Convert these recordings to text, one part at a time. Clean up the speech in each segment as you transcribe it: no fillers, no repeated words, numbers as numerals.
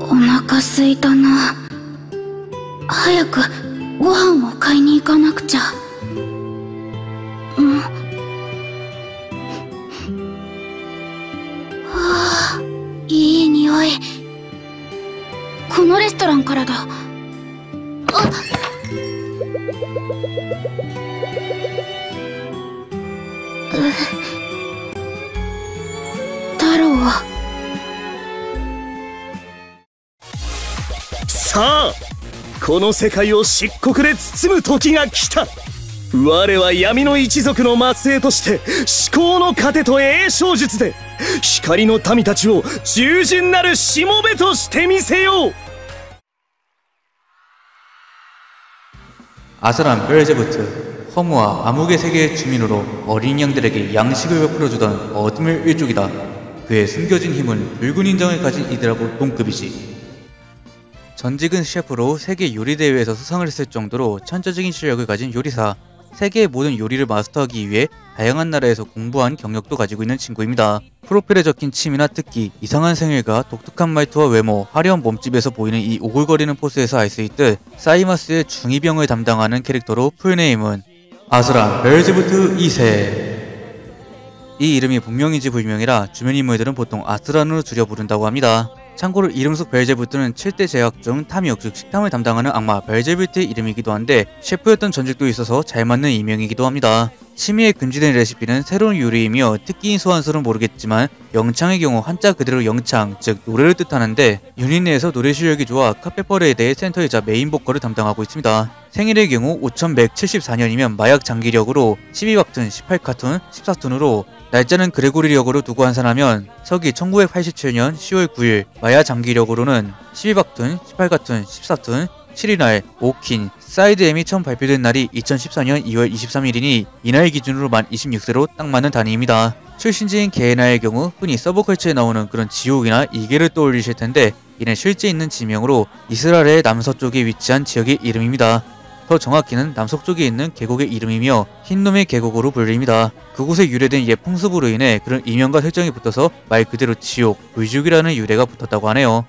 お腹すいたな。早くご飯を買いに行かなくちゃ。うん。はあ、いい匂い。このレストランからだ。あっ。太郎はさあこの世界を漆黒で包む時が来た。我は闇の一族の末裔として思考の糧と栄翔術で光の民たちを従順なるしもべとしてみせよう。아슬람 베르제부트, 허무와 암흑의 세계의 주민으로 어린 양들에게 양식을 베풀어주던 어둠의 일족이다. 그의 숨겨진 힘은 붉은 인정을 가진 이들하고 동급이지. 전직은 셰프로 세계 요리대회에서 수상을 했을 정도로 천재적인 실력을 가진 요리사, 세계의 모든 요리를 마스터하기 위해 다양한 나라에서 공부한 경력도 가지고 있는 친구입니다. 프로필에 적힌 취미나 특기, 이상한 생일과 독특한 말투와 외모, 화려한 몸집에서 보이는 이 오글거리는 포스에서 알 수 있듯 사이마스의 중이병을 담당하는 캐릭터로 풀네임은 아슬란 베일제부브 2세. 이 이름이 본명인지 불명이라 주변 인물들은 보통 아슬란으로 줄여 부른다고 합니다. 참고로 이름 속 벨제부트는 7대 제약 중 탐욕 즉 식탐을 담당하는 악마 벨제부트의 이름이기도 한데 셰프였던 전직도 있어서 잘 맞는 이명이기도 합니다. 취미에 금지된 레시피는 새로운 요리이며 특기인 소환수는 모르겠지만 영창의 경우 한자 그대로 영창 즉 노래를 뜻하는데 유닛 내에서 노래 실력이 좋아 카페 퍼레이드의 센터이자 메인 보컬을 담당하고 있습니다. 생일의 경우 5174년이면 마약 장기력으로 12왁툰, 18카툰, 14툰으로 날짜는 그레고리력으로 두고 환산하면 서기 1987년 10월 9일 마야 장기력으로는 12왁툰, 18카툰, 14툰, 7일날, 5킨, 사이드M이 처음 발표된 날이 2014년 2월 23일이니 이날 기준으로 만 26세로 딱 맞는 단위입니다. 출신지인 게이나의 경우 흔히 서브컬처에 나오는 그런 지옥이나 이계를 떠올리실 텐데 이는 실제 있는 지명으로 이스라엘의 남서쪽에 위치한 지역의 이름입니다. 더 정확히는 남서쪽에 있는 계곡의 이름이며 흰놈의 계곡으로 불립니다. 그곳에 유래된 옛 풍습으로 인해 그런 이명과 설정이 붙어서 말 그대로 지옥, 불죽이라는 유래가 붙었다고 하네요.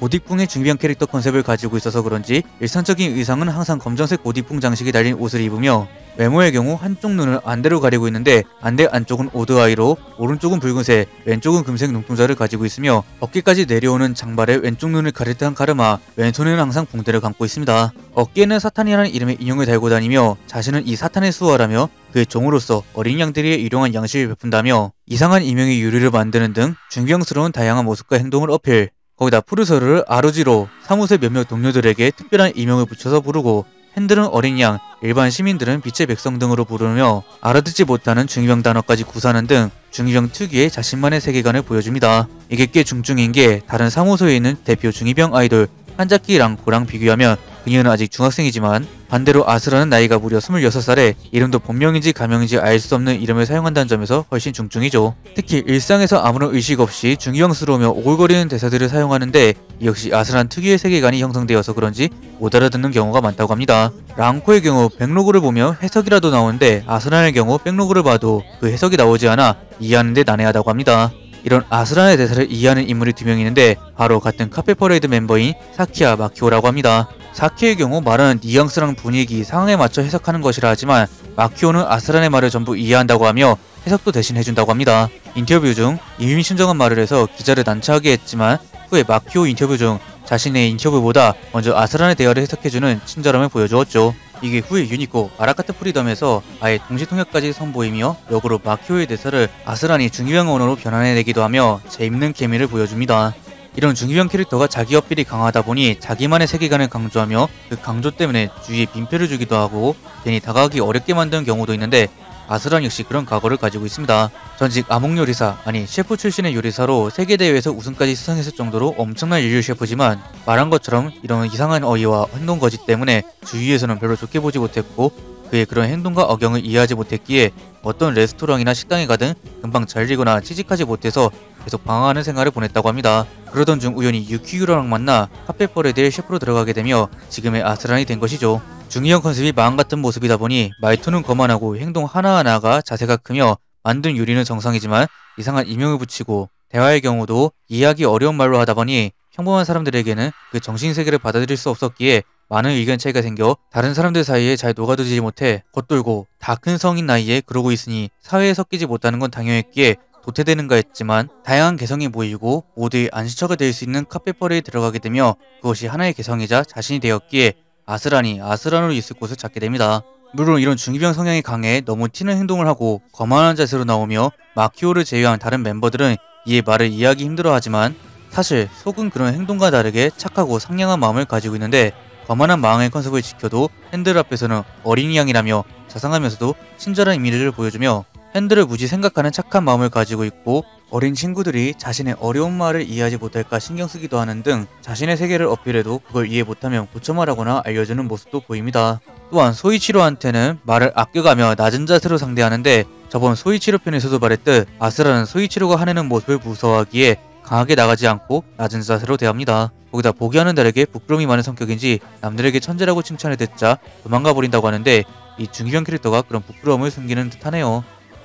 고딕풍의 중병 캐릭터 컨셉을 가지고 있어서 그런지 일상적인 의상은 항상 검정색 고딕풍 장식이 달린 옷을 입으며 외모의 경우 한쪽 눈을 안대로 가리고 있는데 안대 안쪽은 오드아이로 오른쪽은 붉은색, 왼쪽은 금색 눈동자를 가지고 있으며 어깨까지 내려오는 장발에 왼쪽 눈을 가릴 듯한 가르마, 왼손에는 항상 붕대를 감고 있습니다. 어깨에는 사탄이라는 이름의 인형을 달고 다니며 자신은 이 사탄의 수호라며 그의 종으로서 어린 양들이 일용한 양식을 베푼다며 이상한 이명의 유리를 만드는 등 중병스러운 다양한 모습과 행동을 어필. 거기다 푸르서를 아루지로 사무실 몇몇 동료들에게 특별한 이명을 붙여서 부르고 핸들은 어린 양, 일반 시민들은 빛의 백성 등으로 부르며 알아듣지 못하는 중이병 단어까지 구사하는 등 중이병 특유의 자신만의 세계관을 보여줍니다. 이게 꽤 중증인 게 다른 사무소에 있는 대표 중이병 아이돌 한자키랑 고랑 비교하면 그녀는 아직 중학생이지만 반대로 아스라는 나이가 무려 26살에 이름도 본명인지 가명인지 알 수 없는 이름을 사용한다는 점에서 훨씬 중증이죠. 특히 일상에서 아무런 의식 없이 중이형스러우며 오글거리는 대사들을 사용하는데 이 역시 아스란 특유의 세계관이 형성되어서 그런지 못 알아듣는 경우가 많다고 합니다. 랑코의 경우 백로그를 보면 해석이라도 나오는데 아스란의 경우 백로그를 봐도 그 해석이 나오지 않아 이해하는데 난해하다고 합니다. 이런 아스란의 대사를 이해하는 인물이 2명 있는데 바로 같은 카페 퍼레이드 멤버인 사키야 마키오라고 합니다. 사키의 경우 말은 뉘앙스랑 분위기, 상황에 맞춰 해석하는 것이라 하지만 마키오는 아스란의 말을 전부 이해한다고 하며 해석도 대신 해준다고 합니다. 인터뷰 중 의미심장한 말을 해서 기자를 난처하게 했지만 후에 마키오 인터뷰 중 자신의 인터뷰보다 먼저 아스란의 대화를 해석해주는 친절함을 보여주었죠. 이게 후에 유니코 아라카트 프리덤에서 아예 동시통역까지 선보이며 역으로 마키오의 대사를 아스란이 중이병 언어로 변환해내기도 하며 재밌는 케미를 보여줍니다. 이런 중이병 캐릭터가 자기 어필이 강하다 보니 자기만의 세계관을 강조하며 그 강조 때문에 주위에 빈표를 주기도 하고 괜히 다가가기 어렵게 만드는 경우도 있는데 아슬란 역시 그런 과거를 가지고 있습니다. 전직 암흑요리사, 아니 셰프 출신의 요리사로 세계대회에서 우승까지 수상했을 정도로 엄청난 인류 셰프지만 말한 것처럼 이런 이상한 어휘와 행동 거짓 때문에 주위에서는 별로 좋게 보지 못했고 그의 그런 행동과 억양을 이해하지 못했기에 어떤 레스토랑이나 식당에 가든 금방 잘리거나 취직하지 못해서 계속 방황하는 생활을 보냈다고 합니다. 그러던 중 우연히 유키유라랑 만나 카페 퍼레이드의 셰프로 들어가게 되며 지금의 아스란이 된 것이죠. 중이형 컨셉이 마음같은 모습이다 보니 말투는 거만하고 행동 하나하나가 자세가 크며 만든 요리는 정상이지만 이상한 이명을 붙이고 대화의 경우도 이해하기 어려운 말로 하다 보니 평범한 사람들에게는 그 정신세계를 받아들일 수 없었기에 많은 의견 차이가 생겨 다른 사람들 사이에 잘 녹아들지 못해 겉돌고 다 큰 성인 나이에 그러고 있으니 사회에 섞이지 못하는 건 당연했기에 도태되는가 했지만 다양한 개성이 모이고 모두의 안식처가 될 수 있는 카페퍼레에 들어가게 되며 그것이 하나의 개성이자 자신이 되었기에 아스란이 아스란으로 있을 곳을 찾게 됩니다. 물론 이런 중이병 성향이 강해 너무 튀는 행동을 하고 거만한 자세로 나오며 마키오를 제외한 다른 멤버들은 이에 말을 이해하기 힘들어하지만 사실 속은 그런 행동과 다르게 착하고 상냥한 마음을 가지고 있는데 거만한 망의 컨셉을 지켜도 핸들 앞에서는 어린이 양이라며 자상하면서도 친절한 이미지를 보여주며 핸들을 무지 생각하는 착한 마음을 가지고 있고 어린 친구들이 자신의 어려운 말을 이해하지 못할까 신경쓰기도 하는 등 자신의 세계를 어필해도 그걸 이해 못하면 고쳐 말하거나 알려주는 모습도 보입니다. 또한 소이치로한테는 말을 아껴가며 낮은 자세로 상대하는데 저번 소이치로 편에서도 말했듯 아스라는 소이치로가 화내는 모습을 무서워하기에 강하게 나가지 않고 낮은 자세로 대합니다. 거기다 보기와는 다르게 부끄러움이 많은 성격인지 남들에게 천재라고 칭찬을 듣자 도망가 버린다고 하는데 이 중이병 캐릭터가 그런 부끄러움을 숨기는 듯하네요.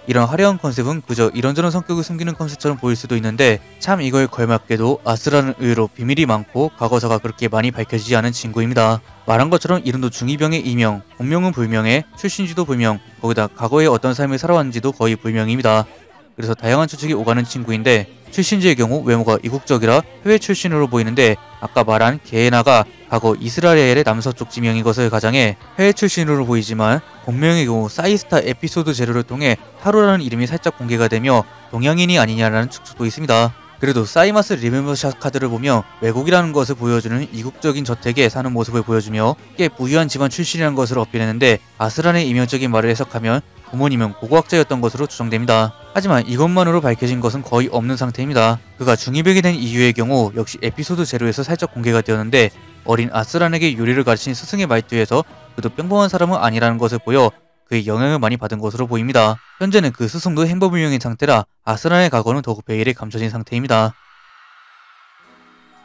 이런 화려한 컨셉은 그저 이런저런 성격을 숨기는 컨셉처럼 보일 수도 있는데 참 이걸 걸맞게도 아스라는 의외로 비밀이 많고 과거사가 그렇게 많이 밝혀지지 않은 친구입니다. 말한 것처럼 이름도 중이병의 이명, 본명은 불명에 출신지도 불명, 거기다 과거에 어떤 삶을 살아왔는지도 거의 불명입니다. 그래서 다양한 추측이 오가는 친구인데 출신지의 경우 외모가 이국적이라 해외 출신으로 보이는데 아까 말한 게에나가 과거 이스라엘의 남서쪽 지명인 것을 가장해 해외 출신으로 보이지만 본명의 경우 사이스타 에피소드 제로를 통해 타로라는 이름이 살짝 공개가 되며 동양인이 아니냐라는 추측도 있습니다. 그래도 사이마스 리멤버샷 카드를 보며 외국이라는 것을 보여주는 이국적인 저택에 사는 모습을 보여주며 꽤 부유한 집안 출신이라는 것을 어필했는데 아스란의 이면적인 말을 해석하면 부모님은 고고학자였던 것으로 추정됩니다. 하지만 이것만으로 밝혀진 것은 거의 없는 상태입니다. 그가 중2병이 된 이유의 경우 역시 에피소드 제로에서 살짝 공개가 되었는데 어린 아스란에게 요리를 가르친 스승의 말투에서 그도 평범한 사람은 아니라는 것을 보여 그의 영향을 많이 받은 것으로 보입니다. 현재는 그 스승도 행보불명인 상태라 아스란의 과거는 더욱 베일에 감춰진 상태입니다.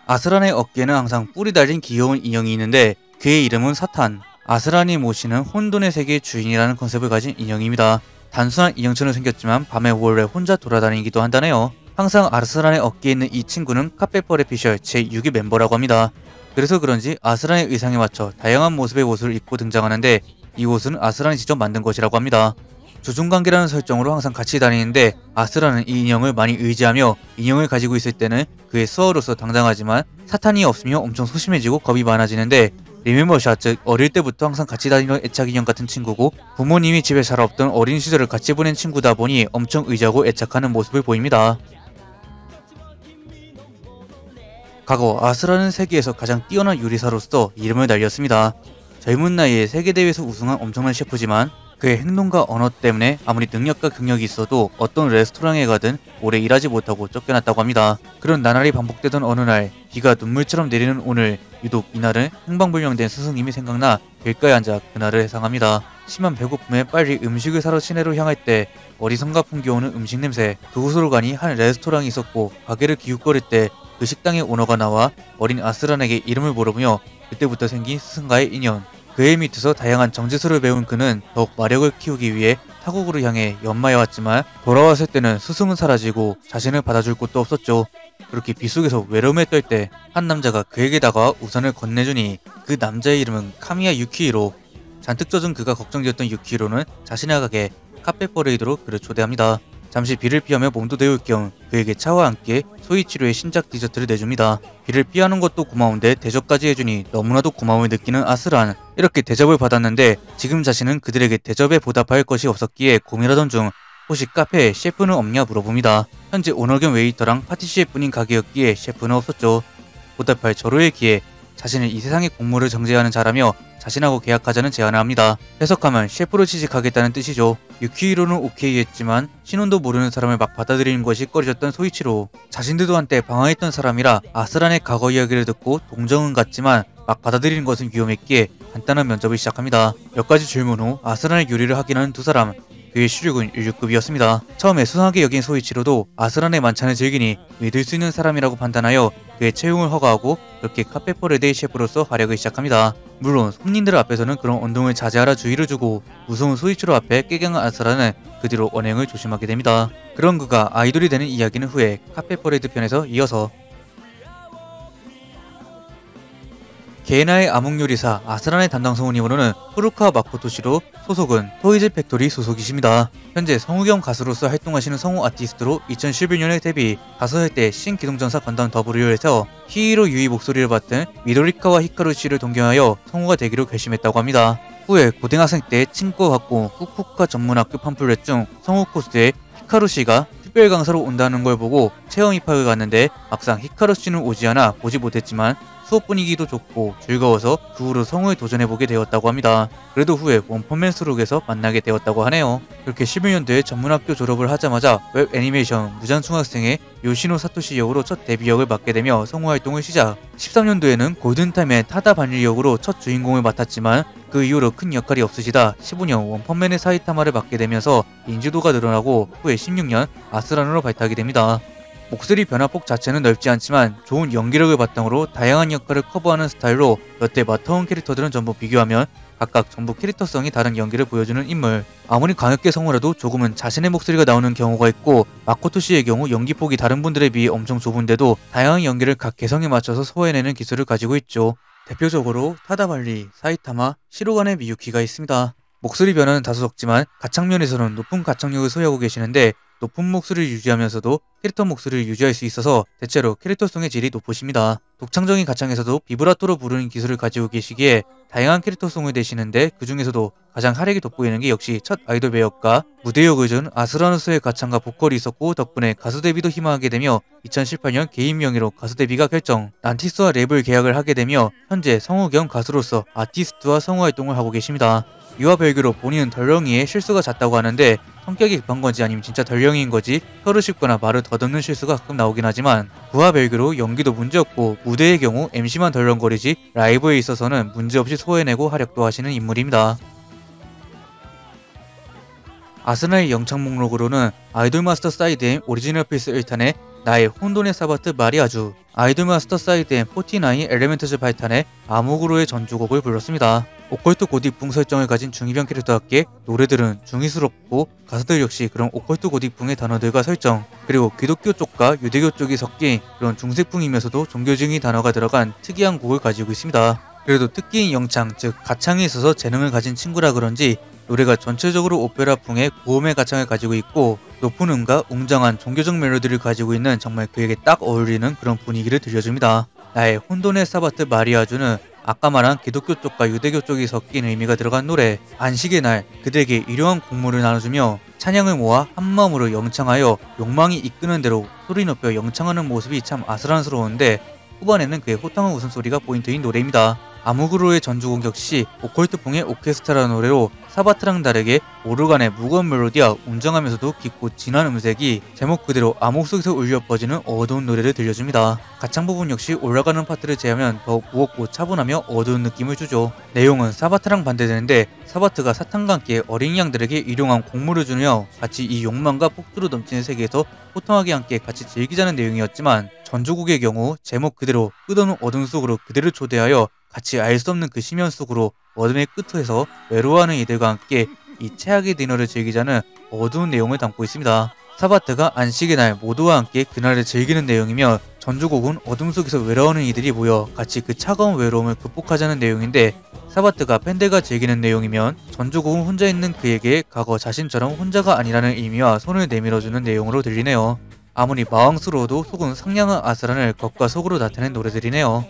아스란의 어깨에는 항상 뿔이 달린 귀여운 인형이 있는데 그의 이름은 사탄. 아스란이 모시는 혼돈의 세계의 주인이라는 컨셉을 가진 인형입니다. 단순한 인형처럼 생겼지만 밤에 원래 혼자 돌아다니기도 한다네요. 항상 아스란의 어깨에 있는 이 친구는 카페퍼레 피셜 제6의 멤버라고 합니다. 그래서 그런지 아스란의 의상에 맞춰 다양한 모습의 옷을 입고 등장하는데 이 옷은 아스란이 직접 만든 것이라고 합니다. 주중관계라는 설정으로 항상 같이 다니는데 아스란은 이 인형을 많이 의지하며 인형을 가지고 있을 때는 그의 수호로서 당당하지만 사탄이 없으면 엄청 소심해지고 겁이 많아지는데 리멤버샷 즉 어릴 때부터 항상 같이 다니던 애착 인형 같은 친구고 부모님이 집에 잘 없던 어린 시절을 같이 보낸 친구다 보니 엄청 의지하고 애착하는 모습을 보입니다. 과거 아스란은 세계에서 가장 뛰어난 요리사로서 이름을 날렸습니다. 젊은 나이에 세계대회에서 우승한 엄청난 셰프지만 그의 행동과 언어 때문에 아무리 능력과 경력이 있어도 어떤 레스토랑에 가든 오래 일하지 못하고 쫓겨났다고 합니다. 그런 나날이 반복되던 어느 날 비가 눈물처럼 내리는 오늘 유독 이날은 행방불명된 스승님이 생각나 길가에 앉아 그날을 회상합니다. 심한 배고픔에 빨리 음식을 사러 시내로 향할 때 어리선가 풍겨오는 음식 냄새 그곳으로 가니 한 레스토랑이 있었고 가게를 기웃거릴 때 그 식당의 오너가 나와 어린 아스란에게 이름을 물어보며 그때부터 생긴 스승과의 인연 그의 밑에서 다양한 정제술을 배운 그는 더욱 마력을 키우기 위해 타국으로 향해 연마해왔지만 돌아왔을 때는 스승은 사라지고 자신을 받아줄 곳도 없었죠. 그렇게 빗속에서 외로움에 떨 때 한 남자가 그에게 다가와 우산을 건네주니 그 남자의 이름은 카미야 유키히로. 잔뜩 젖은 그가 걱정되었던 유키히로는 자신의 가게 카페 퍼레이드로 그를 초대합니다. 잠시 비를 피하며 몸도 데울 겸 그에게 차와 함께 소이치로의 신작 디저트를 내줍니다. 비를 피하는 것도 고마운데 대접까지 해주니 너무나도 고마움을 느끼는 아스란. 이렇게 대접을 받았는데 지금 자신은 그들에게 대접에 보답할 것이 없었기에 고민하던 중 혹시 카페에 셰프는 없냐 물어봅니다. 현재 오너 겸 웨이터랑 파티시에 뿐인 가게였기에 셰프는 없었죠. 보답할 절호의 기회 자신은 이 세상의 공물을 정제하는 자라며 자신하고 계약하자는 제안을 합니다. 해석하면 셰프로 취직하겠다는 뜻이죠. 유키히로는 오케이 했지만 신혼도 모르는 사람을 막 받아들이는 것이 꺼려졌던 소이치로. 자신들도 한때 방황했던 사람이라 아스란의 과거 이야기를 듣고 동정은 갔지만 막 받아들이는 것은 위험했기에 간단한 면접을 시작합니다. 몇 가지 질문 후 아스란의 요리를 확인하는 두 사람. 그의 실력은 16급이었습니다. 처음에 수상하게 여긴 소이치로도 아스란의 만찬을 즐기니 믿을 수 있는 사람이라고 판단하여 그의 채용을 허가하고 그렇게 카페 퍼레데이 셰프로서 활약을 시작합니다. 물론 손님들 앞에서는 그런 운동을 자제하라 주의를 주고 무서운 소이치로 앞에 깨갱한 아스라는 그 뒤로 언행을 조심하게 됩니다. 그런 그가 아이돌이 되는 이야기는 후에 카페 퍼레이드 편에서 이어서 게나의 암흑요리사 아스란의 담당 성우님으로는 후루카와 마코토시로 소속은 토이즈 팩토리 소속이십니다. 현재 성우 겸 가수로서 활동하시는 성우 아티스트로 2011년에 데뷔 5살 때 신기동전사 건담 W를 세워 히이로 유이 목소리를 맡은 미도리카와 히카루 씨를 동경하여 성우가 되기로 결심했다고 합니다. 후에 고등학생 때 친구와 같고 후쿠오카 전문학교 팜플렛 중 성우 코스에 히카루 씨가 특별 강사로 온다는 걸 보고 체험 입학을 갔는데 막상 히카루 씨는 오지 않아 보지 못했지만 수업 분위기도 좋고 즐거워서 그 후로 성우에 도전해보게 되었다고 합니다. 그래도 후에 원펀맨 수록에서 만나게 되었다고 하네요. 그렇게 11년도에 전문학교 졸업을 하자마자 웹 애니메이션 무장중학생의 요시노 사토시 역으로 첫 데뷔 역을 맡게 되며 성우 활동을 시작. 13년도에는 골든타임의 타다 반리 역으로 첫 주인공을 맡았지만 그 이후로 큰 역할이 없으시다 15년 원펀맨의 사이타마를 맡게 되면서 인지도가 늘어나고 후에 16년 아스란으로 발탁이 됩니다. 목소리 변화폭 자체는 넓지 않지만 좋은 연기력을 바탕으로 다양한 역할을 커버하는 스타일로 여태 맡아온 캐릭터들은 전부 비교하면 각각 전부 캐릭터성이 다른 연기를 보여주는 인물. 아무리 강력계 성우라도 조금은 자신의 목소리가 나오는 경우가 있고 마코토 씨의 경우 연기폭이 다른 분들에 비해 엄청 좁은데도 다양한 연기를 각 개성에 맞춰서 소화해내는 기술을 가지고 있죠. 대표적으로 타다발리, 사이타마, 시로간의 미유키가 있습니다. 목소리 변화는 다소 적지만 가창면에서는 높은 가창력을 소유하고 계시는데 높은 목소리를 유지하면서도 캐릭터 목소리를 유지할 수 있어서 대체로 캐릭터성의 질이 높으십니다. 독창적인 가창에서도 비브라토로 부르는 기술을 가지고 계시기에 다양한 캐릭터성을 내시는데 그 중에서도 가장 활약이 돋보이는 게 역시 첫 아이돌 배역과 무대역을 준 아스라노스의 가창과 보컬이 있었고 덕분에 가수 데뷔도 희망하게 되며 2018년 개인 명의로 가수 데뷔가 결정. 난티스와 랩을 계약을 하게 되며 현재 성우 겸 가수로서 아티스트와 성우 활동을 하고 계십니다. 이와 별개로 본인은 덜렁이의 실수가 잦다고 하는데 성격이 급한 건지 아니면 진짜 덜렁이인 건지 혀를 씹거나 말을 더듬는 실수가 가끔 나오긴 하지만 그와 별개로 연기도 문제없고 무대의 경우 MC만 덜렁거리지 라이브에 있어서는 문제없이 소화해내고 활약도 하시는 인물입니다. 아스나의 영창 목록으로는 아이돌마스터 사이드M 오리지널 필스 1탄에 나의 혼돈의 사바트 마리아주, 아이돌마스터 사이드M 49 엘레멘트즈 8탄에 암흑으로의 전주곡을 불렀습니다. 오컬트 고딕풍 설정을 가진 중이병 캐릭터와 함께 노래들은 중이스럽고 가사들 역시 그런 오컬트 고딕풍의 단어들과 설정 그리고 기독교 쪽과 유대교 쪽이 섞인 그런 중세풍이면서도 종교적인 단어가 들어간 특이한 곡을 가지고 있습니다. 그래도 특기인 영창 즉 가창에 있어서 재능을 가진 친구라 그런지 노래가 전체적으로 오페라풍의 고음의 가창을 가지고 있고 높은 음과 웅장한 종교적 멜로디를 가지고 있는 정말 그에게 딱 어울리는 그런 분위기를 들려줍니다. 나의 혼돈의 사바트 마리아주는 아까 말한 기독교 쪽과 유대교 쪽이 섞인 의미가 들어간 노래, 안식의 날 그들에게 일용한 곡물을 나눠주며 찬양을 모아 한마음으로 영창하여 욕망이 이끄는 대로 소리 높여 영창하는 모습이 참 아슬아슬스러운데 후반에는 그의 호탕한 웃음소리가 포인트인 노래입니다. 아무그로의 전주곡 역시 오컬트풍의 오케스트라 노래로 사바트랑 다르게 오르간의 무거운 멜로디와 웅장하면서도 깊고 진한 음색이 제목 그대로 암흑 속에서 울려 퍼지는 어두운 노래를 들려줍니다. 가창 부분 역시 올라가는 파트를 제외하면 더욱 무겁고 차분하며 어두운 느낌을 주죠. 내용은 사바트랑 반대되는데 사바트가 사탄과 함께 어린 양들에게 일용한 곡물을 주며 같이 이 욕망과 폭주로 넘치는 세계에서 호통하게 함께 같이 즐기자는 내용이었지만 전주곡의 경우 제목 그대로 끝없는 어둠 속으로 그들을 초대하여 같이 알 수 없는 그 심연 속으로 어둠의 끝에서 외로워하는 이들과 함께 이 최악의 디너를 즐기자는 어두운 내용을 담고 있습니다. 사바트가 안식의 날 모두와 함께 그날을 즐기는 내용이며 전주곡은 어둠 속에서 외로워하는 이들이 모여 같이 그 차가운 외로움을 극복하자는 내용인데 사바트가 팬들과 즐기는 내용이면 전주곡은 혼자 있는 그에게 과거 자신처럼 혼자가 아니라는 의미와 손을 내밀어주는 내용으로 들리네요. 아무리 마왕스러워도 속은 상냥한 아스란을 겉과 속으로 나타낸 노래들이네요.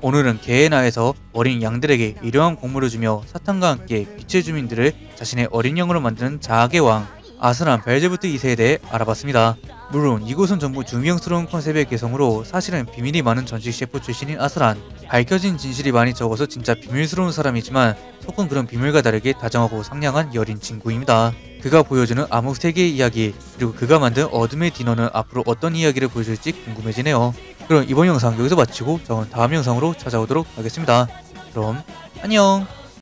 오늘은 게에나에서 어린 양들에게 일용한 곡물을 주며 사탄과 함께 빛의 주민들을 자신의 어린 영으로 만드는 자악의 왕 아스란 벨제부트 2세에 대해 알아봤습니다. 물론 이곳은 전부 중이형스러운 컨셉의 개성으로 사실은 비밀이 많은 전직 셰프 출신인 아스란 밝혀진 진실이 많이 적어서 진짜 비밀스러운 사람이지만 속은 그런 비밀과 다르게 다정하고 상냥한 여린 친구입니다. 그가 보여주는 암흑세계의 이야기 그리고 그가 만든 어둠의 디너는 앞으로 어떤 이야기를 보여줄지 궁금해지네요. 그럼 이번 영상 여기서 마치고 저는 다음 영상으로 찾아오도록 하겠습니다. 그럼 안녕.